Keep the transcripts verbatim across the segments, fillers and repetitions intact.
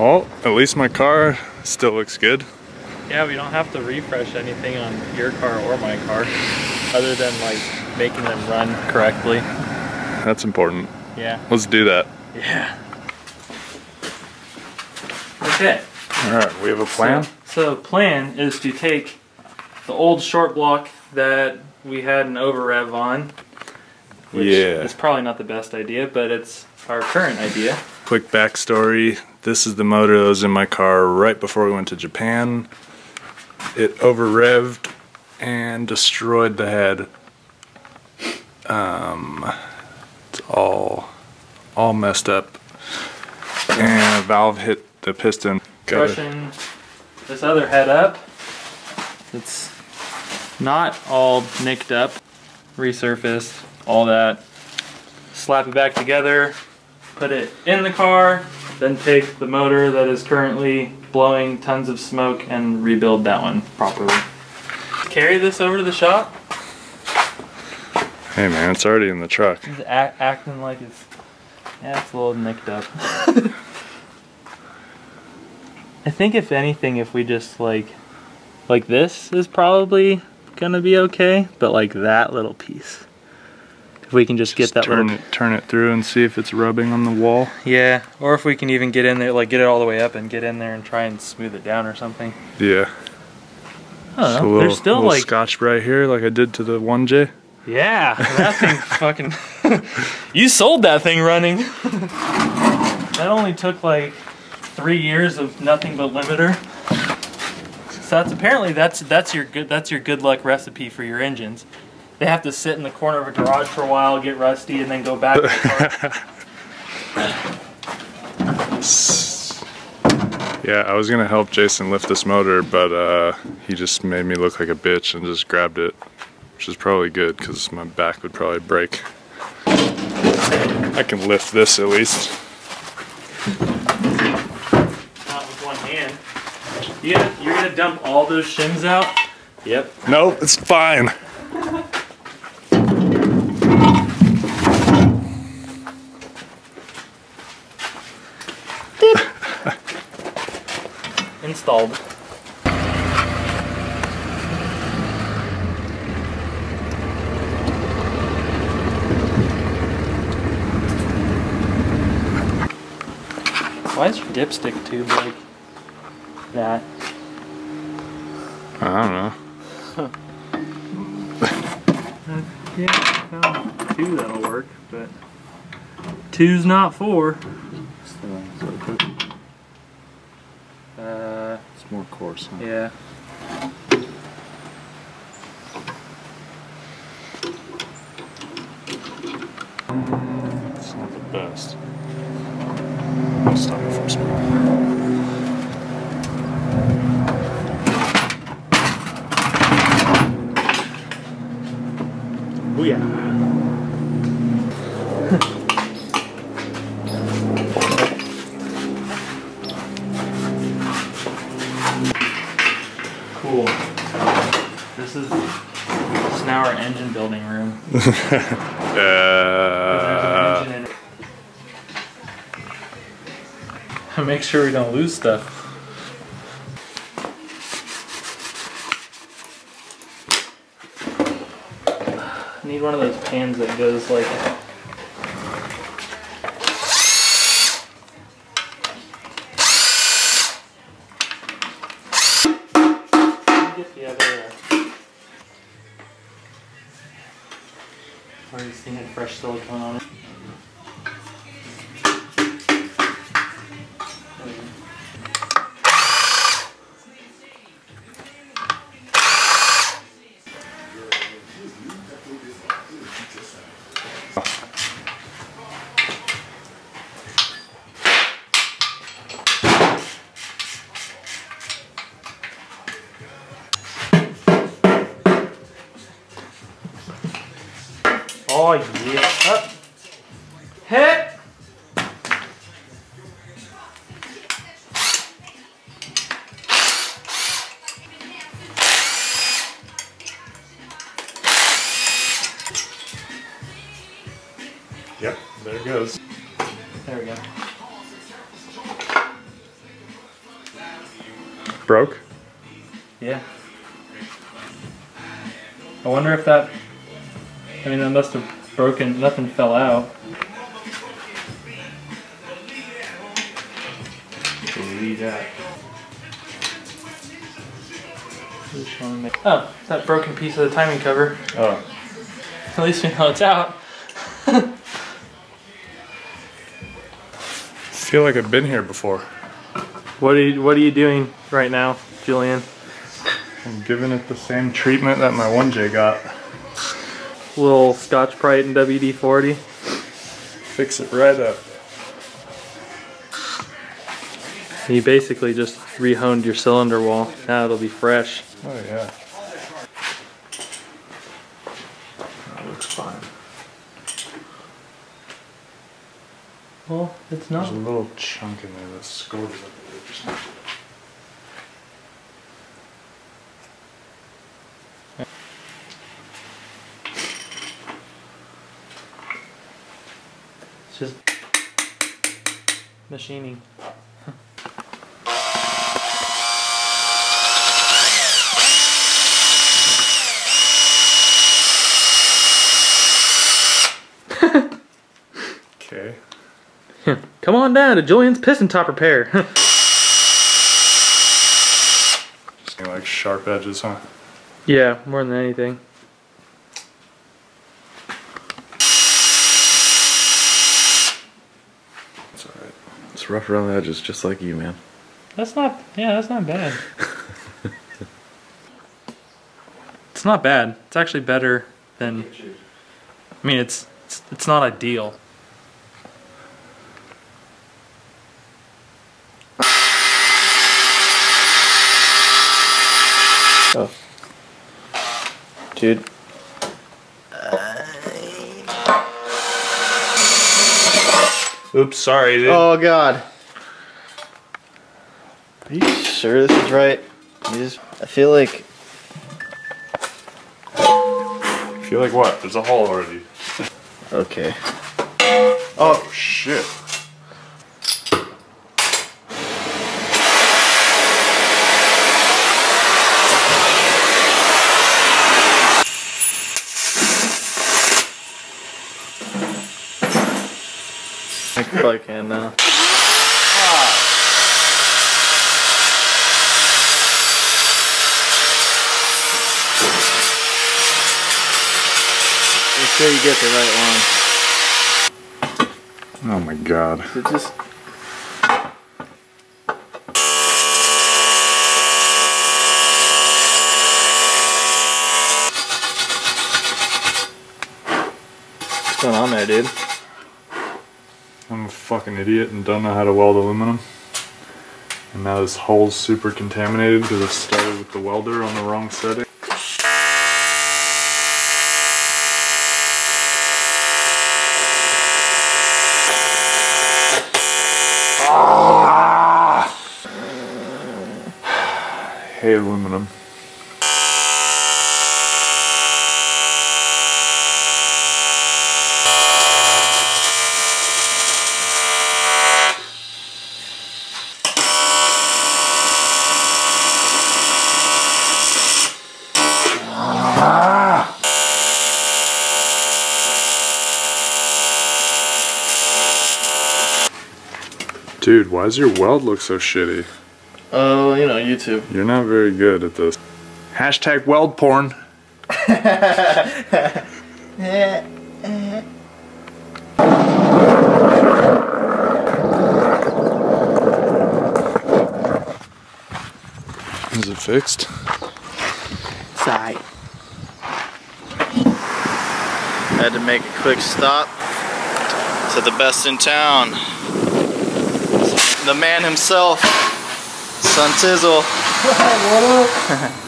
Well, at least my car still looks good. Yeah, we don't have to refresh anything on your car or my car, other than like making them run correctly. That's important. Yeah. Let's do that. Yeah. Okay. All right, we have a plan? So, so plan is to take the old short block that we had an over rev on, which yeah. is probably not the best idea, but it's our current idea. Quick backstory. This is the motor that was in my car right before we went to Japan. It over revved and destroyed the head. Um, it's all, all messed up. And a valve hit the piston. Brushing this other head up. It's not all nicked up. Resurfaced, all that. Slap it back together, put it in the car, then take the motor that is currently blowing tons of smoke and rebuild that one properly. Carry this over to the shop. Hey man, it's already in the truck. It's act acting like it's, yeah, it's a little nicked up. I think if anything, if we just like, like this is probably gonna be okay, but like that little piece. If we can just, just get that turn little... it, turn it through and see if it's rubbing on the wall. Yeah, or if we can even get in there, like get it all the way up and get in there and try and smooth it down or something. Yeah. I don't know, little, there's still like... Scotch right here like I did to the one J. Yeah, that thing fucking... You sold that thing running. That only took like three years of nothing but limiter. So that's apparently that's that's your good that's your good luck recipe for your engines. They have to sit in the corner of a garage for a while, get rusty, and then go back to the car. Yeah, I was gonna help Jason lift this motor, but uh, he just made me look like a bitch and just grabbed it, which is probably good because my back would probably break. I can lift this at least. Not with one hand. Yeah, you're gonna dump all those shims out? Yep. Nope, it's fine. Installed. Why is your dipstick tube like that? I don't know. uh, yeah, no, two that'll work, but two's not four. Uh, it's more coarse, huh? Yeah. It's not the best. I'll stop it for a second. Oh yeah. Building room. uh, Make sure we don't lose stuff. I need one of those pans that goes like. Get the other. Already seen it, fresh silicone on it. Oh yeah, up, hit! Yep, there it goes. There we go. broke? Yeah. I wonder if that, I mean, that must have broken, nothing fell out. Believe that. Oh, that broken piece of the timing cover. Oh. At least we know it's out. I feel like I've been here before. What are you, what are you doing right now, Julian? I'm giving it the same treatment that my one J got. Little Scotch-Brite and W D forty. Fix it right up. You basically just re-honed your cylinder wall. Now it'll be fresh. Oh yeah. That looks fine. Well, it's not. There's a little chunk in there that's scored up a bit or something. It's just machining. Okay. Come on down to Julian's piston top repair. Just like sharp edges, huh? Yeah, more than anything. It's alright. It's rough around the edges, just like you, man. That's not, yeah, that's not bad. It's not bad. It's actually better than, I mean, it's, it's, it's not ideal. Oh. Dude. Oops, sorry, dude. Oh, God. Are you sure this is right? You just, I feel like... I feel like what? There's a hole already. Okay. Oh, shit. I probably can now. Make sure you get the right one. Oh my God. It just... What's going on there, dude? I'm a fucking idiot and don't know how to weld aluminum. And now this hole's super contaminated because I started with the welder on the wrong setting. Ah! I hate aluminum. Dude, why does your weld look so shitty? Oh, uh, you know, YouTube. You're not very good at this. Hashtag weld porn. Is it fixed? Sorry. I had to make a quick stop to the best in town. The man himself, Son Tizzle. What up?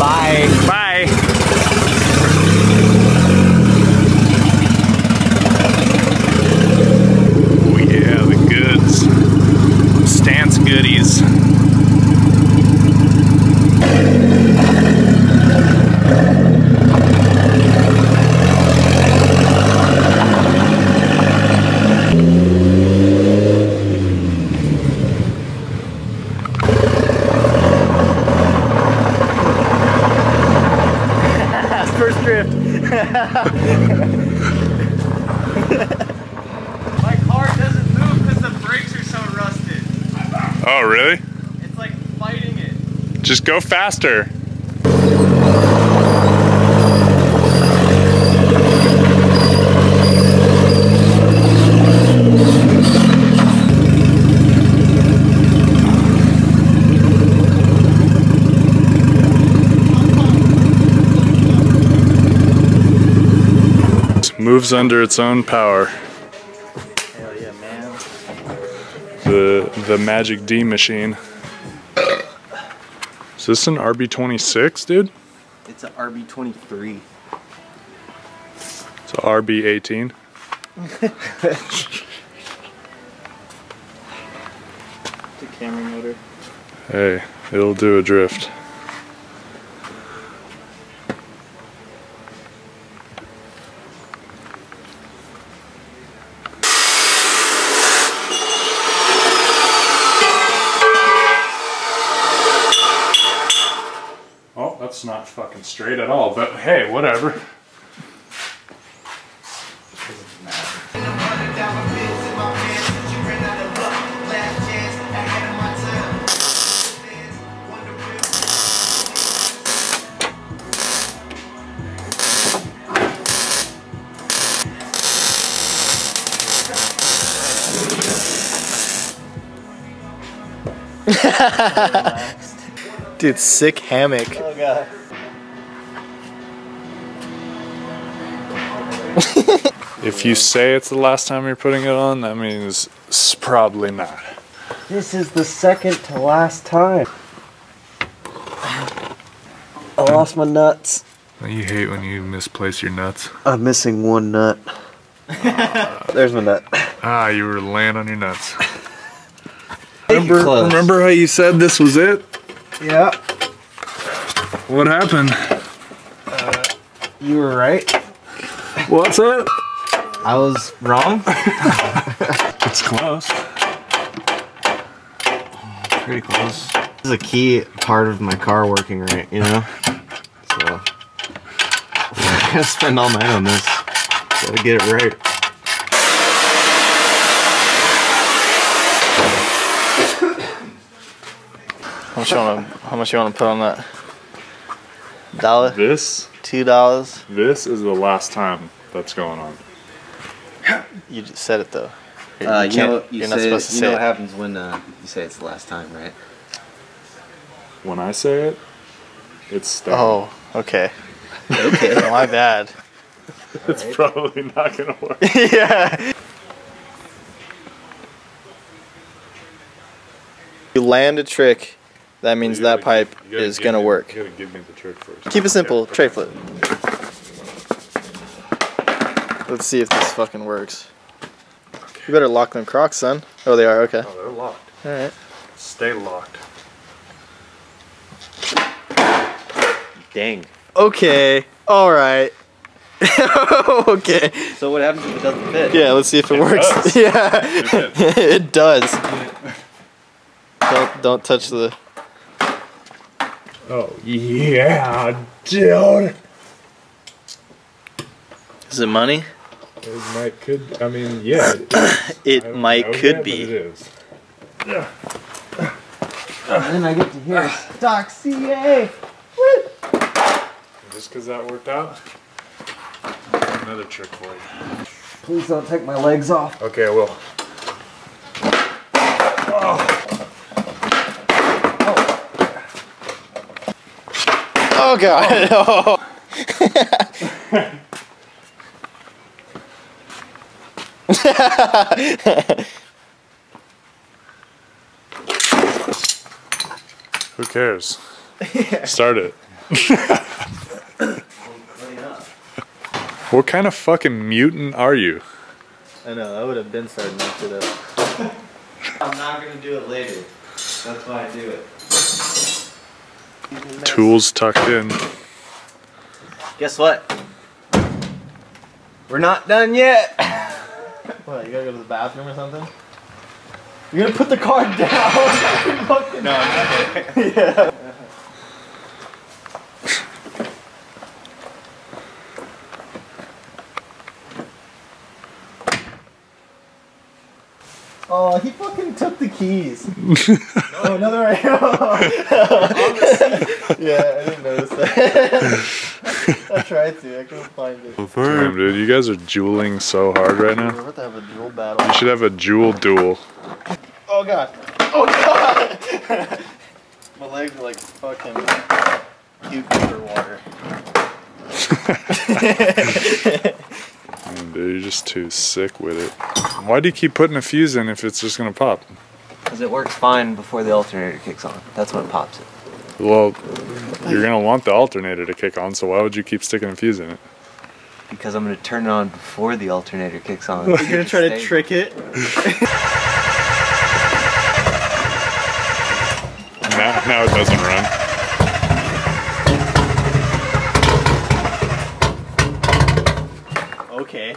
Bye. Bye. first drift. My car doesn't move because the brakes are so rusted. Oh, really? It's like fighting it. Just go faster. Moves under its own power. Hell yeah, man. The the Magic D machine. Is this an R B twenty-six, dude? It's an R B twenty-three. It's an R B eighteen. It's a camera motor. Hey, it'll do a drift. It's not fucking straight at all, but hey, whatever. Doesn't matter. Dude, sick hammock. Oh god. If you say it's the last time you're putting it on, that means it's probably not. This is the second to last time. I lost my nuts. You hate when you misplace your nuts. I'm missing one nut. Uh, There's my nut. Ah, you were laying on your nuts. Remember, remember how you said this was it? Yeah. What happened? Uh, you were right. What's up? I was wrong. It's close. Pretty close. This is a key part of my car working right, you know? So, I'm gonna spend all night on this. Gotta get it right. How much you wanna, how much you wanna put on that? Dollar? This? Two dollars? This is the last time that's going on. You just said it though. You uh, you know, you you're not supposed it, to say it. You know what happens when uh, you say it's the last time, right? When I say it, it's stuck. Oh, okay. Okay. My bad. It's right. Probably not gonna work. Yeah. You land a trick. That means gotta, that pipe gotta, is going to work. You gotta give me the trick first. Keep it simple, yeah. Tray flip. Let's see if this fucking works. Okay. You better lock them Crocs, son. Oh, they are, okay. Oh, they're locked. All right. Stay locked. Dang. Okay. All right. Okay. So what happens if it doesn't fit? Yeah, let's see if it, it works. Does. Yeah. It does. Don't, don't touch the... Oh, yeah, dude. Is it money? It might could, I mean, yeah. It, it I, might I could be. It is. And then I get to hear stock C A. Woo. Just because that worked out, I've got another trick for you. Please don't take my legs off. Okay, I will. Oh god, oh. Who cares? Yeah. Start it. What kind of fucking mutant are you? I know, I would have been starting after that. I'm not gonna do it later. That's why I do it. Tools tucked in. Guess what? We're not done yet. What? You gotta go to the bathroom or something? You're gonna put the car down. Fucking no, I'm not. Yeah. Oh, he fucking took the keys. Oh, another right. Yeah, I didn't notice that. I tried to, I couldn't find it. Damn, dude, you guys are dueling so hard right now. We're about to have a Juul battle. You should have a Juul duel. Oh god. Oh god! My legs are like fucking cucumber water. Dude, you're just too sick with it. Why do you keep putting a fuse in if it's just gonna pop? Because it works fine before the alternator kicks on. That's when it pops it. Well, you're gonna want the alternator to kick on, so why would you keep sticking a fuse in it? Because I'm gonna turn it on before the alternator kicks on. You're gonna try to trick it? now, now it doesn't run. Okay.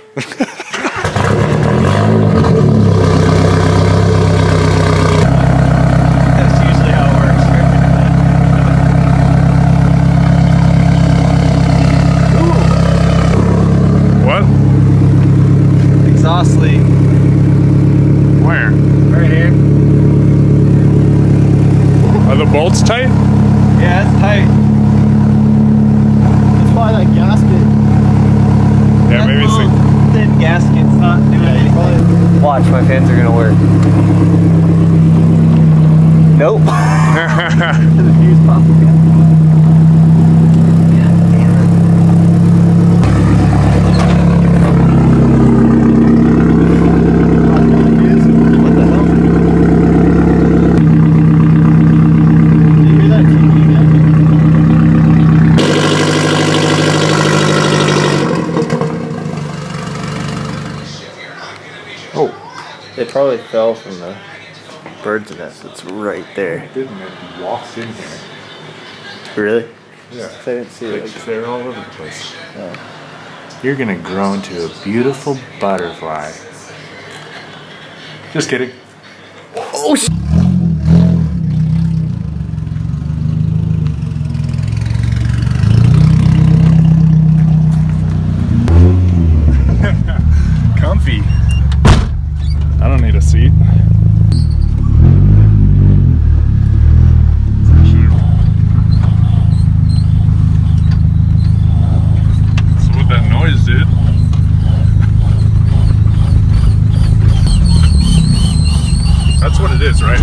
Probably fell from the bird's nest. It's right there. It didn't. It walked in here. Really? Yeah. I didn't see it. Like, they're all over the place. Oh. You're gonna grow into a beautiful butterfly. Just kidding. Oh shit! That's what it is, right?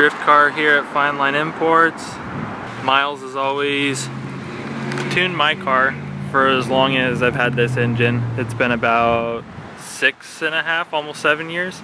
drift car here at Fine Line Imports. Miles has always tuned my car for as long as I've had this engine. It's been about six and a half, almost seven years.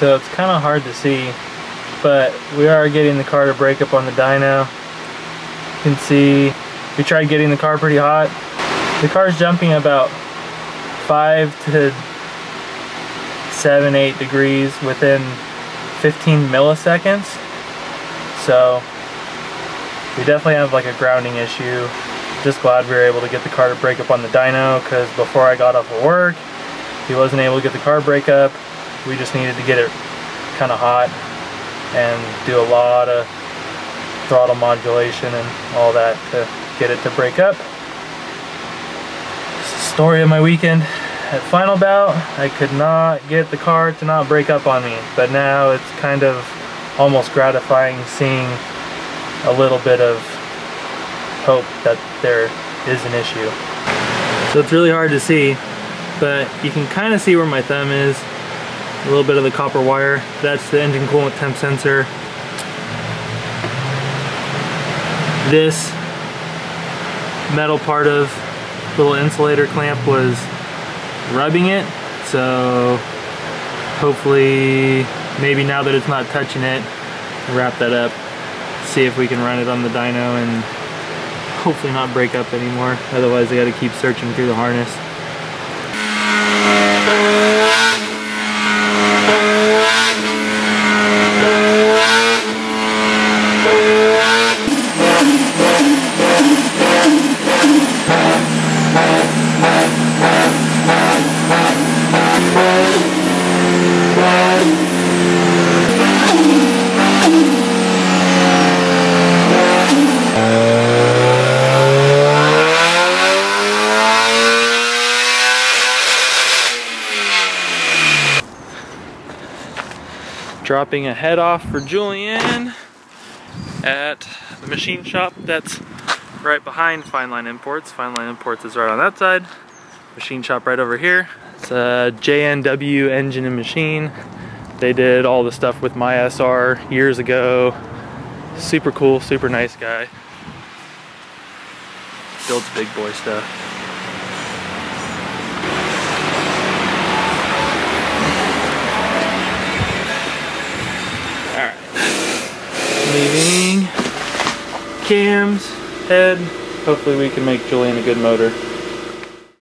So it's kind of hard to see, but we are getting the car to brake up on the dyno. You can see we tried getting the car pretty hot. The car's jumping about five to seven, eight degrees within fifteen milliseconds. So we definitely have like a grounding issue. Just glad we were able to get the car to brake up on the dyno, because before I got off of work, he wasn't able to get the car brake up. We just needed to get it kind of hot and do a lot of throttle modulation and all that to get it to brake up. It's the story of my weekend at Final Bout. I could not get the car to not brake up on me, but now it's kind of almost gratifying seeing a little bit of hope that there is an issue. So it's really hard to see, but you can kind of see where my thumb is. A little bit of the copper wire. That's the engine coolant temp sensor. This metal part of the little insulator clamp was rubbing it, so hopefully maybe now that it's not touching it, wrap that up, see if we can run it on the dyno and hopefully not break up anymore. Otherwise I gotta keep searching through the harness. Dropping a head off for Julian at the machine shop that's right behind Fine Line Imports. Fine Line Imports is right on that side. Machine shop right over here. It's a J N W Engine and Machine. They did all the stuff with my S R years ago. Super cool, super nice guy. Builds big boy stuff. Leaving cams, head. Hopefully we can make Julian a good motor.